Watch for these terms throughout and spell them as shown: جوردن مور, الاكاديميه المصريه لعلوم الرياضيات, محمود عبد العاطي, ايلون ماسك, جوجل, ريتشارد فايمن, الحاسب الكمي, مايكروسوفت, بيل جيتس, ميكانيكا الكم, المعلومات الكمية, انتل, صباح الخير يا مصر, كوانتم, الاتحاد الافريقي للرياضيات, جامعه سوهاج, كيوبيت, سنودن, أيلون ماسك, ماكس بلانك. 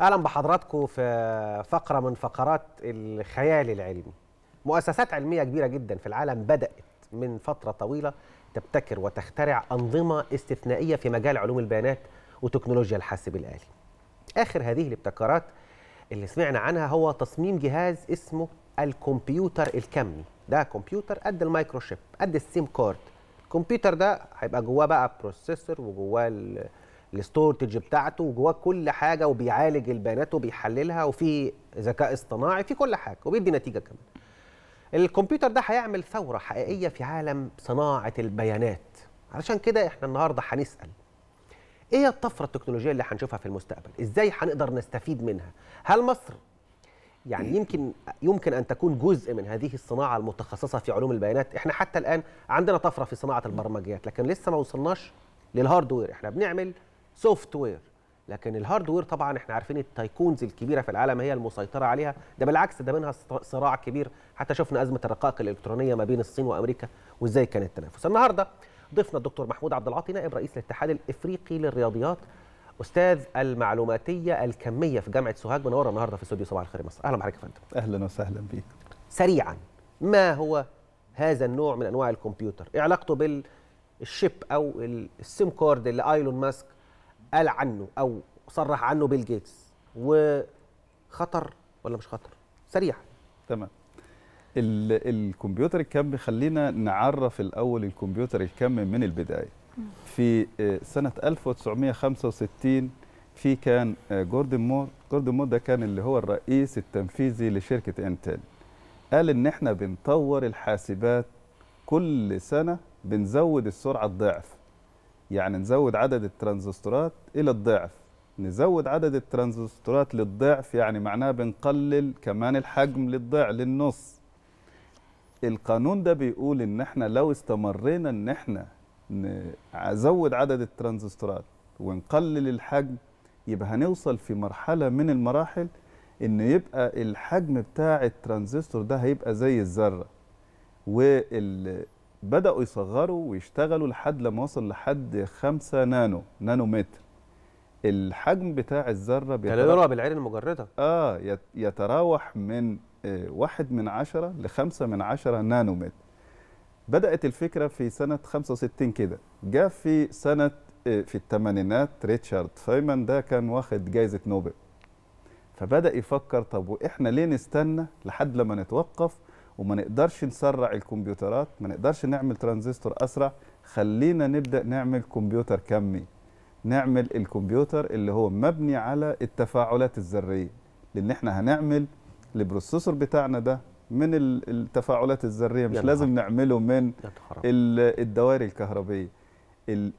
أهلا بحضراتكم في فقرة من فقرات الخيال العلمي. مؤسسات علمية كبيرة جدا في العالم بدأت من فترة طويلة تبتكر وتخترع أنظمة استثنائية في مجال علوم البيانات وتكنولوجيا الحاسب الآلي. آخر هذه الابتكارات اللي سمعنا عنها هو تصميم جهاز اسمه الكمبيوتر الكمي. ده كمبيوتر قد المايكروشيب، قد السيم كارد. الكمبيوتر ده هيبقى جواه بقى بروسيسور وجواه الستورج بتاعته وجواه كل حاجه، وبيعالج البيانات وبيحللها، وفي ذكاء اصطناعي، في كل حاجه، وبيدي نتيجه كمان. الكمبيوتر ده هيعمل ثوره حقيقيه في عالم صناعه البيانات. علشان كده احنا النهارده هنسال ايه الطفره التكنولوجيه اللي هنشوفها في المستقبل؟ ازاي هنقدر نستفيد منها؟ هل مصر يعني يمكن ان تكون جزء من هذه الصناعه المتخصصه في علوم البيانات؟ احنا حتى الان عندنا طفره في صناعه البرمجيات، لكن لسه ما وصلناش للهاردوير. احنا بنعمل سوفت وير، لكن الهاردوير طبعا احنا عارفين التايكونز الكبيره في العالم هي المسيطره عليها. ده بالعكس، ده منها صراع كبير، حتى شفنا ازمه الرقائق الالكترونيه ما بين الصين وامريكا وازاي كان التنافس. النهارده ضيفنا الدكتور محمود عبد العاطي، نائب رئيس الاتحاد الافريقي للرياضيات، استاذ المعلوماتيه الكميه في جامعه سوهاج. منورنا النهارده في استوديو صباح الخير مصر. اهلا بحضرتك يا فندم. اهلا وسهلا بيك. سريعا، ما هو هذا النوع من انواع الكمبيوتر؟ ايه علاقته بالشيب او السيم كارد اللي ايلون ماسك قال عنه او صرح عنه بيل جيتس؟ وخطر ولا مش خطر؟ سريعا. تمام. الكمبيوتر الكمي، خلينا نعرف الاول الكمبيوتر الكمي من البدايه. في سنه 1965 في كان جوردن مور. جوردن مور ده كان اللي هو الرئيس التنفيذي لشركه انتل. قال ان احنا بنطور الحاسبات كل سنه، بنزود السرعه الضعف، يعني نزود عدد الترانزستورات الى الضعف، نزود عدد الترانزستورات للضعف، يعني معناه بنقلل كمان الحجم للضعف للنص. القانون ده بيقول ان احنا لو استمرينا ان احنا نزود عدد الترانزستورات ونقلل الحجم، يبقى هنوصل في مرحله من المراحل ان يبقى الحجم بتاع الترانزستور ده هيبقى زي الذره. بدأوا يصغروا ويشتغلوا لحد لما وصل لحد 5 نانومتر. الحجم بتاع الذره بيتراوح بالعين المجرده يتراوح من 1/10 ل 5/10 نانومتر. بدأت الفكره في سنه 65 كده. جاء في سنه في الثمانينات ريتشارد فايمن، ده كان واخد جائزه نوبل، فبدأ يفكر طب واحنا ليه نستنى لحد لما نتوقف وما نقدرش نسرع الكمبيوترات، ما نقدرش نعمل ترانزستور أسرع؟ خلينا نبدأ نعمل كمبيوتر كمي، نعمل الكمبيوتر اللي هو مبني على التفاعلات الذرية، لأن احنا هنعمل البروسيسور بتاعنا ده من التفاعلات الذرية، مش لازم نعمله من الدوائر الكهربية.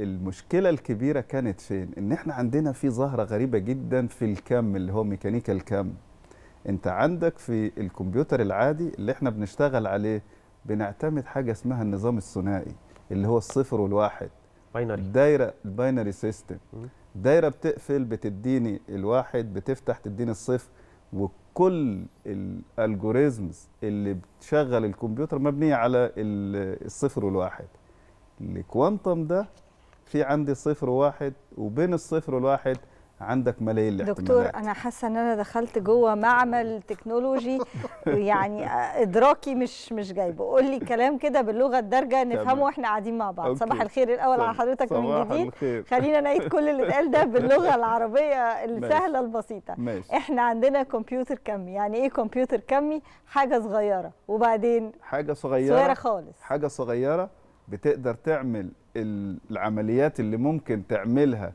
المشكلة الكبيرة كانت فين؟ إن احنا عندنا في ظاهرة غريبة جدا في الكم اللي هو ميكانيكا الكم. انت عندك في الكمبيوتر العادي اللي احنا بنشتغل عليه بنعتمد حاجه اسمها النظام الثنائي، اللي هو الصفر والواحد، باينري، دايره الباينري سيستم. دايره بتقفل بتديني الواحد، بتفتح تديني الصفر، وكل الالجوريزمز اللي بتشغل الكمبيوتر مبنيه على الصفر والواحد. الكوانتم ده في عندي صفر وواحد، وبين الصفر والواحد عندك ملايين الاحتمالات. دكتور، أنا حاسة إن أنا دخلت جوه معمل تكنولوجي ويعني إدراكي مش جايبه. قول لي كلام كده باللغة الدارجة نفهمه وإحنا قاعدين مع بعض. أوكي. صباح الخير الأول على حضرتك من جديد. خلينا نعيد كل اللي اتقال ده باللغة العربية السهلة البسيطة. ماشي. إحنا عندنا كمبيوتر كمي. يعني إيه كمبيوتر كمي؟ حاجة صغيرة، وبعدين حاجة صغيرة خالص، حاجة صغيرة بتقدر تعمل العمليات اللي ممكن تعملها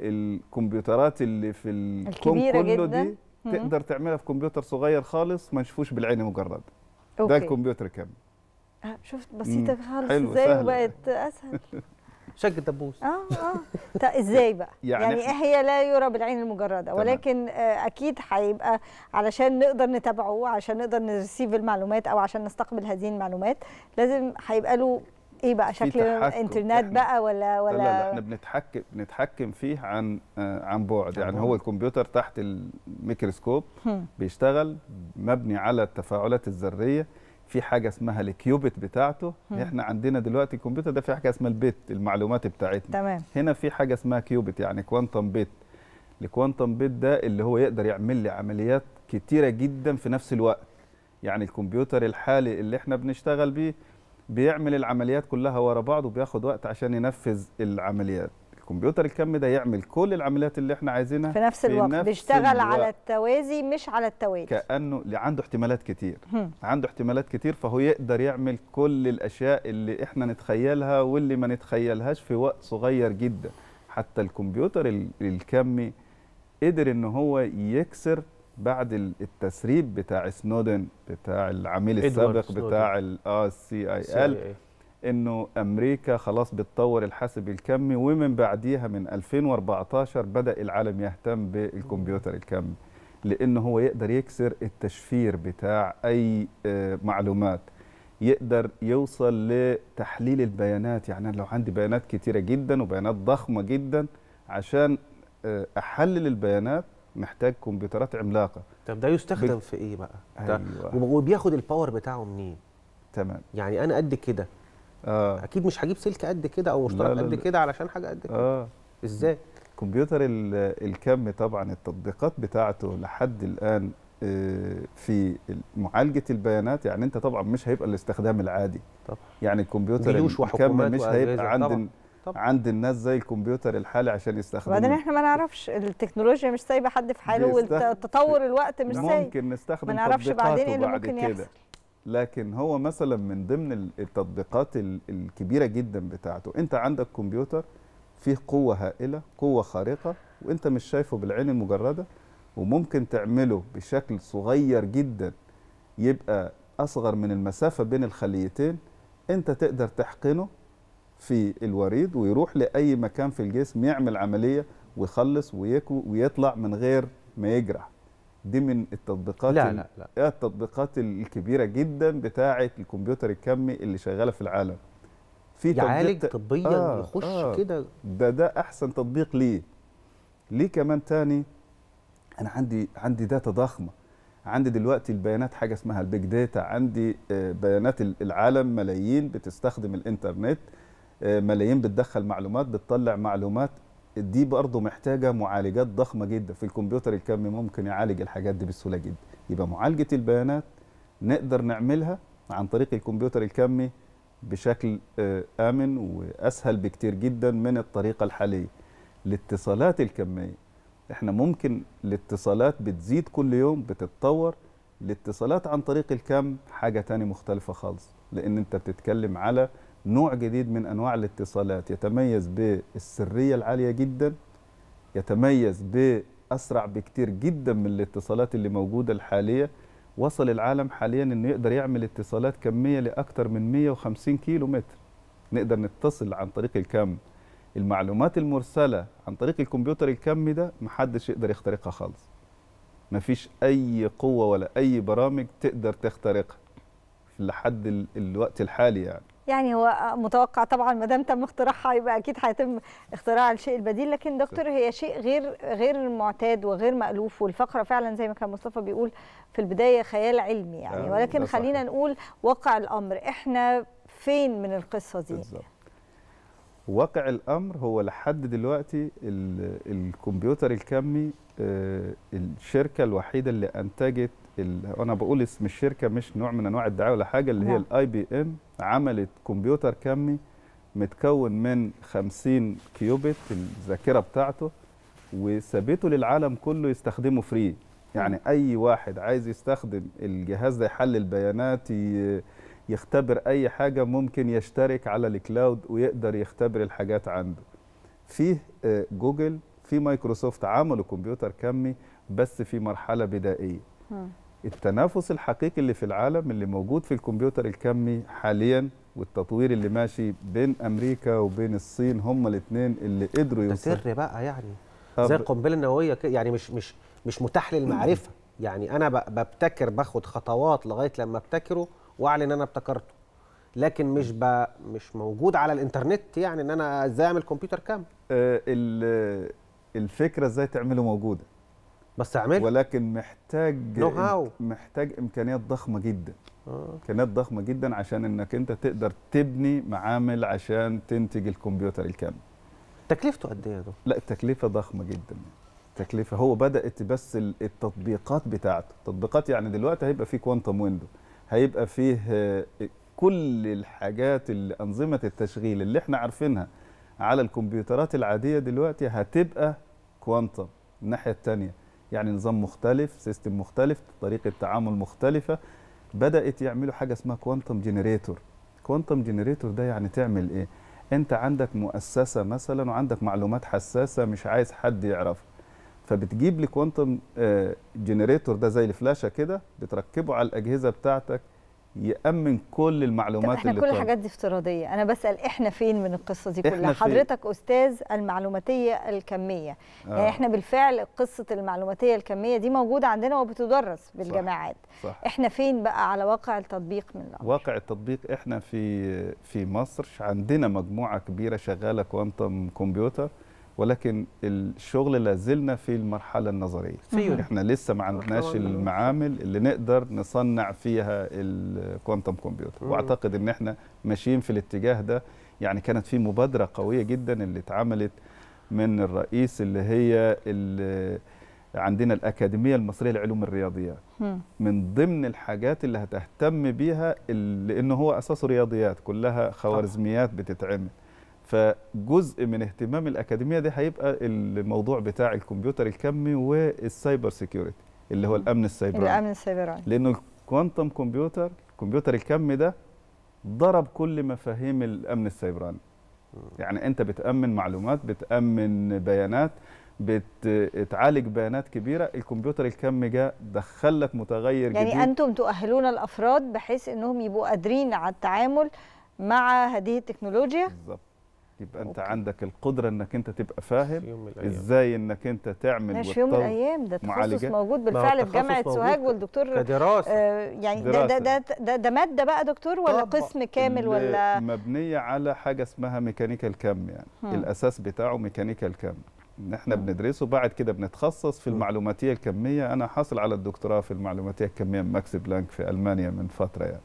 الكمبيوترات اللي في الكون كله دي، تقدر تعملها في كمبيوتر صغير خالص ما نشوفوش بالعين مجرد. ده الكمبيوتر كامل. شفت بسيطه خالص ازاي وبقت اسهل. شق الدبوس. ازاي بقى؟ يعني هي لا يرى بالعين المجرده، ولكن اكيد هيبقى علشان نقدر نتابعه، عشان نقدر نرسيف المعلومات او عشان نستقبل هذه المعلومات، لازم هيبقى له ايه بقى شكل انترنت بقى ولا لا لا، احنا بنتحكم فيه عن بعد. يعني هو الكمبيوتر تحت الميكروسكوب بيشتغل مبني على التفاعلات الذريه. في حاجه اسمها الكيوبيت بتاعته. احنا عندنا دلوقتي الكمبيوتر ده في حاجه اسمها البيت، المعلومات بتاعتنا. تمام. هنا في حاجه اسمها كيوبيت، يعني كوانتم بيت. الكوانتم بيت ده اللي هو يقدر يعمل لي عمليات كتيرة جدا في نفس الوقت. يعني الكمبيوتر الحالي اللي احنا بنشتغل بيه بيعمل العمليات كلها ورا بعض وبياخد وقت عشان ينفذ العمليات. الكمبيوتر الكم ده يعمل كل العمليات اللي احنا عايزينها في نفس الوقت، بيشتغل على التوازي مش على التوالي، كأنه عنده احتمالات كتير، عنده احتمالات كتير، فهو يقدر يعمل كل الأشياء اللي احنا نتخيلها واللي ما نتخيلهاش في وقت صغير جدا. حتى الكمبيوتر الكمي قدر ان هو يكسر بعد التسريب بتاع سنودن، بتاع العميل السابق بتاع CIL، انه امريكا خلاص بتطور الحاسب الكمي، ومن بعديها من 2014 بدا العالم يهتم بالكمبيوتر الكمي، لانه هو يقدر يكسر التشفير بتاع اي معلومات، يقدر يوصل لتحليل البيانات. يعني لو عندي بيانات كتيره جدا وبيانات ضخمه جدا، عشان احلل البيانات محتاج كمبيوترات عملاقه. طب ده يستخدم في ايه بقى؟ أيوة. وبياخد الباور بتاعه منين؟ تمام. يعني انا قد كده اكيد مش هجيب سلك قد كده او مشترك قد كده علشان حاجه قد كده. ازاي؟ الكمبيوتر الكم طبعا التطبيقات بتاعته لحد الان في معالجه البيانات. يعني انت طبعا مش هيبقى الاستخدام العادي طبعا. يعني الكمبيوتر الكم مش هيبقى عند الناس زي الكمبيوتر الحالي عشان يستخدمه. وبعدين احنا ما نعرفش، التكنولوجيا مش سايبه حد في حاله، والتطور الوقت مش سايب، ممكن نستخدم تطبيقاته بعد كده. لكن هو مثلا من ضمن التطبيقات الكبيره جدا بتاعته، انت عندك كمبيوتر فيه قوه هائله، قوه خارقه، وانت مش شايفه بالعين المجرده، وممكن تعمله بشكل صغير جدا يبقى اصغر من المسافه بين الخليتين. انت تقدر تحقنه في الوريد ويروح لاي مكان في الجسم، يعمل عمليه ويخلص ويطلع من غير ما يجرح. دي من التطبيقات التطبيقات الكبيره جدا بتاعه الكمبيوتر الكمي اللي شغاله في العالم. في يعالج طبيا يخش كده، ده احسن تطبيق ليه. كمان تاني، انا عندي داتا ضخمه، عندي دلوقتي البيانات، حاجه اسمها البيج داتا، عندي بيانات العالم، ملايين بتستخدم الانترنت، ملايين بتدخل معلومات، بتطلع معلومات. دي برضه محتاجه معالجات ضخمه جدا. في الكمبيوتر الكمي ممكن يعالج الحاجات دي بسهوله جدا. يبقى معالجه البيانات نقدر نعملها عن طريق الكمبيوتر الكمي بشكل امن واسهل بكتير جدا من الطريقه الحاليه. الاتصالات الكميه، احنا ممكن الاتصالات بتزيد كل يوم، بتتطور. الاتصالات عن طريق الكم حاجه ثانيه مختلفه خالص، لان انت بتتكلم على نوع جديد من أنواع الاتصالات يتميز بالسرية العالية جدا، يتميز بأسرع بكتير جدا من الاتصالات اللي موجودة الحالية. وصل العالم حاليا إنه يقدر يعمل اتصالات كمية لأكثر من 150 كيلو متر. نقدر نتصل عن طريق الكم. المعلومات المرسلة عن طريق الكمبيوتر الكمي ده محدش يقدر يخترقها خالص. مفيش أي قوة ولا أي برامج تقدر تخترقها لحد الوقت الحالي. يعني هو متوقع طبعا ما دام تم اختراعها يبقى اكيد هيتم اختراع الشيء البديل. لكن دكتور، هي شيء غير معتاد وغير مألوف، والفقره فعلا زي ما كان مصطفى بيقول في البدايه خيال علمي يعني، ولكن خلينا نقول واقع الامر. احنا فين من القصه دي؟ بالظبط. واقع الامر هو لحد دلوقتي الكمبيوتر الكمي الشركه الوحيده اللي انتجت، انا بقول اسم الشركه مش نوع من انواع الدعايه ولا حاجه، اللي هي الIBM، عملت كمبيوتر كمي متكون من 50 كيوبيت الذاكره بتاعته، وسابته للعالم كله يستخدمه فري. يعني اي واحد عايز يستخدم الجهاز ده، يحلل بيانات، يختبر اي حاجه، ممكن يشترك على الكلاود ويقدر يختبر الحاجات عنده. فيه جوجل، في مايكروسوفت عملوا كمبيوتر كمي بس في مرحله بدائيه. التنافس الحقيقي اللي في العالم اللي موجود في الكمبيوتر الكمي حاليا، والتطوير اللي ماشي بين امريكا وبين الصين، هما الاثنين اللي قدروا يوصلوا. ده سر بقى يعني، زي القنبله النوويه يعني، مش متاح للمعرفه. يعني انا ببتكر، باخد خطوات لغايه لما ابتكره واعلن ان انا ابتكرته، لكن مش موجود على الانترنت. يعني ان انا ازاي اعمل كمبيوتر كامل، الفكره ازاي تعمله موجوده، بس اعمله، ولكن محتاج امكانيات ضخمه جدا. امكانيات ضخمه جدا عشان انك انت تقدر تبني معامل عشان تنتج الكمبيوتر الكامل. تكلفته قد ايه يا دكتور؟ لا، التكلفه ضخمه جدا. تكلفه، هو بدات بس التطبيقات بتاعته. تطبيقات يعني دلوقتي هيبقى فيه كوانتم ويندو، هيبقى فيه كل الحاجات اللي انظمه التشغيل اللي احنا عارفينها على الكمبيوترات العاديه دلوقتي هتبقى كوانتم. الناحيه الثانيه يعني نظام مختلف، سيستم مختلف، طريقه تعامل مختلفه. بدات يعملوا حاجه اسمها كوانتم جنريتور. كوانتم جنريتور ده يعني تعمل ايه؟ انت عندك مؤسسه مثلا وعندك معلومات حساسه مش عايز حد يعرفها، فبتجيب لي كوانتم جنريتور ده زي الفلاشه كده، بتركبه على الاجهزه بتاعتك يأمن كل المعلومات. طب احنا اللي كل الحاجات دي افتراضيه، انا بسأل احنا فين من القصه دي كلها؟ حضرتك استاذ المعلوماتيه الكميه، يعني احنا بالفعل قصه المعلوماتيه الكميه دي موجوده عندنا وبتدرس بالجامعات، صح. احنا فين بقى على واقع التطبيق من الأمر؟ واقع التطبيق احنا في مصر عندنا مجموعه كبيره شغاله كوانتم كمبيوتر، ولكن الشغل لازلنا في المرحله النظريه. احنا لسه ما عندناش المعامل اللي نقدر نصنع فيها الكوانتم كمبيوتر، واعتقد ان احنا ماشيين في الاتجاه ده. يعني كانت في مبادره قويه جدا اللي اتعملت من الرئيس اللي هي عندنا الاكاديميه المصريه لعلوم الرياضيات، من ضمن الحاجات اللي هتهتم بيها لانه هو اساسه رياضيات كلها خوارزميات بتتعمل، فجزء من اهتمام الأكاديمية دي هيبقى الموضوع بتاع الكمبيوتر الكمي والسايبر سيكيورتي اللي هو الأمن السيبراني. الأمن السيبراني، لأنه الكوانتم كمبيوتر، الكمبيوتر الكمي ده ضرب كل مفاهيم الأمن السيبراني. يعني أنت بتأمن معلومات، بتأمن بيانات، بتعالج بيانات كبيره. الكمبيوتر الكمي جه دخل لك متغير جديد. يعني أنتم تؤهلون الأفراد بحيث أنهم يبقوا قادرين على التعامل مع هذه التكنولوجيا. بالظبط، يبقى انت عندك القدره انك انت تبقى فاهم ازاي انك انت تعمل معالجات. في يوم من الايام ده تخصص موجود بالفعل في جامعه سوهاج، والدكتور كدراسه يعني دراسة. ده ماده بقى دكتور ولا قسم كامل ولا مبنيه على حاجه اسمها ميكانيكا الكم؟ يعني الاساس بتاعه ميكانيكا الكم، ان احنا بندرسه، بعد كده بنتخصص في المعلوماتيه الكميه. انا حاصل على الدكتوراه في المعلوماتيه الكميه من ماكس بلانك في المانيا من فتره يعني،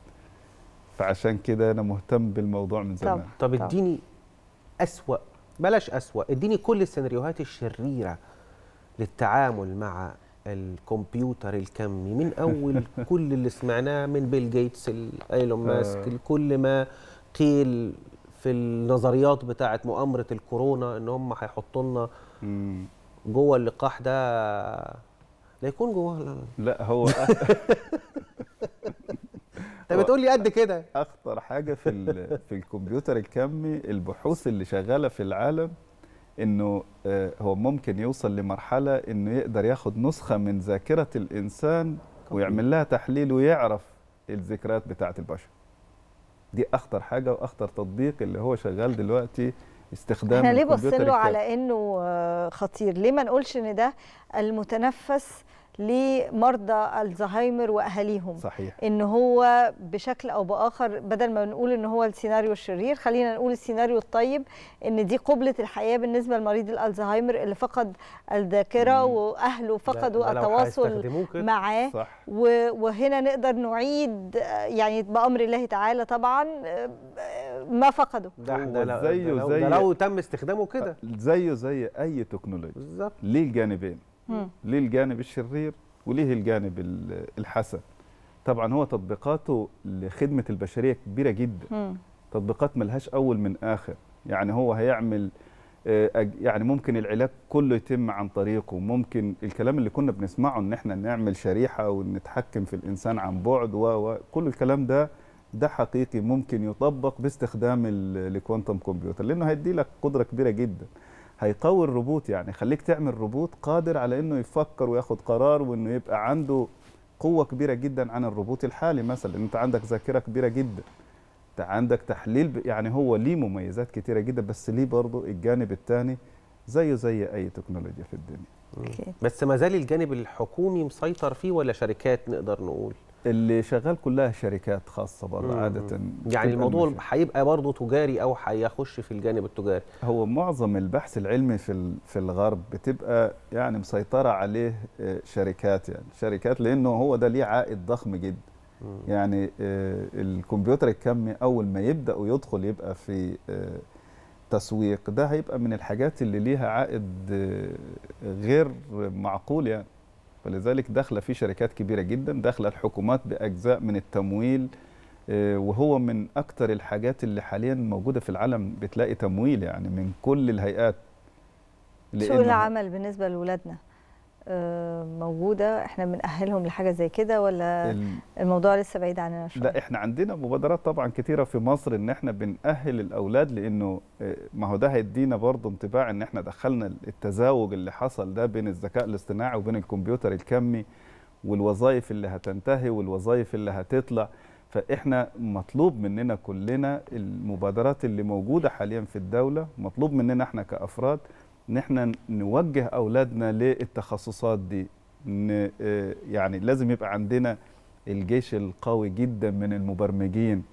فعشان كده انا مهتم بالموضوع من زمان. طب اديني أسوأ، بلاش أسوأ، اديني كل السيناريوهات الشريرة للتعامل مع الكمبيوتر الكمي، من أول كل اللي سمعناه من بيل جيتس، أيلون ماسك، كل ما قيل في النظريات بتاعة مؤامرة الكورونا إن هم هيحطوا لنا جوه اللقاح ده، لا يكون جوه لا هو انت بتقول لي قد كده. اخطر حاجه في الكمبيوتر الكمي البحوث اللي شغاله في العالم انه هو ممكن يوصل لمرحله انه يقدر ياخد نسخه من ذاكره الانسان ويعمل لها تحليل ويعرف الذكريات بتاعه البشر. دي اخطر حاجه واخطر تطبيق اللي هو شغال دلوقتي استخدام الكمبيوتر. احنا ليه بصينا له على انه خطير؟ ليه ما نقولش ان ده المتنفس لمرضى الزهايمر واهاليهم؟ صحيح. ان هو بشكل او باخر، بدل ما نقول ان هو السيناريو الشرير، خلينا نقول السيناريو الطيب، ان دي قبلة الحياه بالنسبه لمريض الزهايمر اللي فقد الذاكره واهله فقدوا التواصل معاه. صح. وهنا نقدر نعيد يعني بامر الله تعالى طبعا ما فقده. ده لو تم استخدامه كده زي اي تكنولوجيا بالظبط. ليه الجانبين، ليه الجانب الشرير وليه الجانب الحسن. طبعا هو تطبيقاته لخدمة البشرية كبيرة جدا، تطبيقات ملهاش أول من آخر. يعني هو هيعمل يعني ممكن العلاج كله يتم عن طريقه، ممكن الكلام اللي كنا بنسمعه إن احنا نعمل شريحة ونتحكم في الإنسان عن بعد وكل الكلام ده حقيقي ممكن يطبق باستخدام الكوانتم كمبيوتر، لأنه هيدي لك قدرة كبيرة جدا. هيقوي الروبوت، يعني خليك تعمل روبوت قادر على انه يفكر وياخد قرار، وانه يبقى عنده قوه كبيره جدا عن الروبوت الحالي مثلا. انت عندك ذاكره كبيره جدا، انت عندك تحليل يعني هو ليه مميزات كتيره جدا، بس ليه برضه الجانب الثاني زي اي تكنولوجيا في الدنيا. بس ما زال الجانب الحكومي مسيطر فيه ولا شركات نقدر نقول؟ اللي شغال كلها شركات خاصة بره عادة. يعني الموضوع هيبقى برضه تجاري أو هيخش في الجانب التجاري؟ هو معظم البحث العلمي في الغرب بتبقى يعني مسيطرة عليه شركات، يعني شركات، لأنه هو ده ليه عائد ضخم جدا. يعني الكمبيوتر الكمي أول ما يبدأ ويدخل يبقى في التسويق، ده هيبقى من الحاجات اللي ليها عائد غير معقول يعني. فلذلك داخله في شركات كبيره جدا، داخله الحكومات باجزاء من التمويل، وهو من اكتر الحاجات اللي حاليا موجوده في العالم، بتلاقي تمويل يعني من كل الهيئات. سوق العمل بالنسبه لاولادنا موجوده، احنا بنأهلهم لحاجه زي كده ولا الموضوع لسه بعيد عننا شويه؟ لا، احنا عندنا مبادرات طبعا كتيره في مصر ان احنا بنأهل الاولاد، لانه ما هو ده هيدينا برضه انطباع ان احنا دخلنا التزاوج اللي حصل ده بين الذكاء الاصطناعي وبين الكمبيوتر الكمي، والوظائف اللي هتنتهي والوظائف اللي هتطلع. فاحنا مطلوب مننا كلنا، المبادرات اللي موجوده حاليا في الدوله مطلوب مننا احنا كافراد ان احنا نوجه اولادنا للتخصصات دي. يعني لازم يبقى عندنا الجيش القوي جدا من المبرمجين،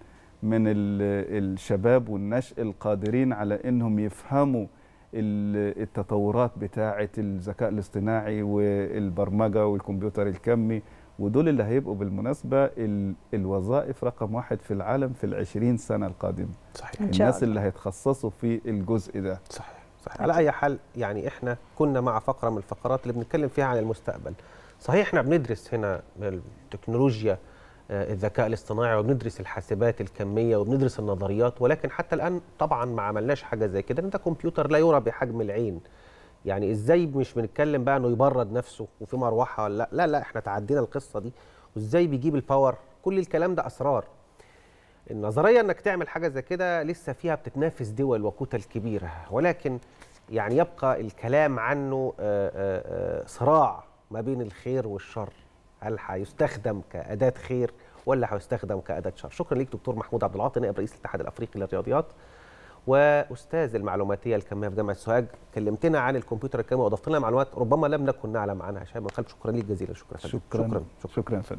من الشباب والنشء القادرين على انهم يفهموا التطورات بتاعه الذكاء الاصطناعي والبرمجه والكمبيوتر الكمي، ودول اللي هيبقوا بالمناسبه الوظائف رقم واحد في العالم في ال20 سنه القادمه. صحيح. الناس اللي هيتخصصوا في الجزء ده. صحيح. صحيح. على أي حال يعني إحنا كنا مع فقرة من الفقرات اللي بنتكلم فيها عن المستقبل. صحيح إحنا بندرس هنا التكنولوجيا، الذكاء الاصطناعي، وبندرس الحاسبات الكمية، وبندرس النظريات، ولكن حتى الآن طبعا ما عملناش حاجة زي كده. أنت كمبيوتر لا يرى بحجم العين، يعني إزاي مش بنتكلم بقى إنه يبرد نفسه وفي مروحة ولا لا؟ لا إحنا تعدينا القصة دي. وإزاي بيجيب الباور؟ كل الكلام ده أسرار. النظريه انك تعمل حاجه زي كده لسه فيها بتتنافس دول وكتل كبيره، ولكن يعني يبقى الكلام عنه صراع ما بين الخير والشر. هل هيستخدم كاداه خير ولا هيستخدم كاداه شر؟ شكرا ليك دكتور محمود عبد العاطي، نائب رئيس الاتحاد الافريقي للرياضيات واستاذ المعلوماتيه الكميه في جامعه سوهاج. كلمتنا عن الكمبيوتر الكمي واضفت لنا معلومات ربما لم نكن نعلم عنها. شكرا ليك جزيلا. شكرا.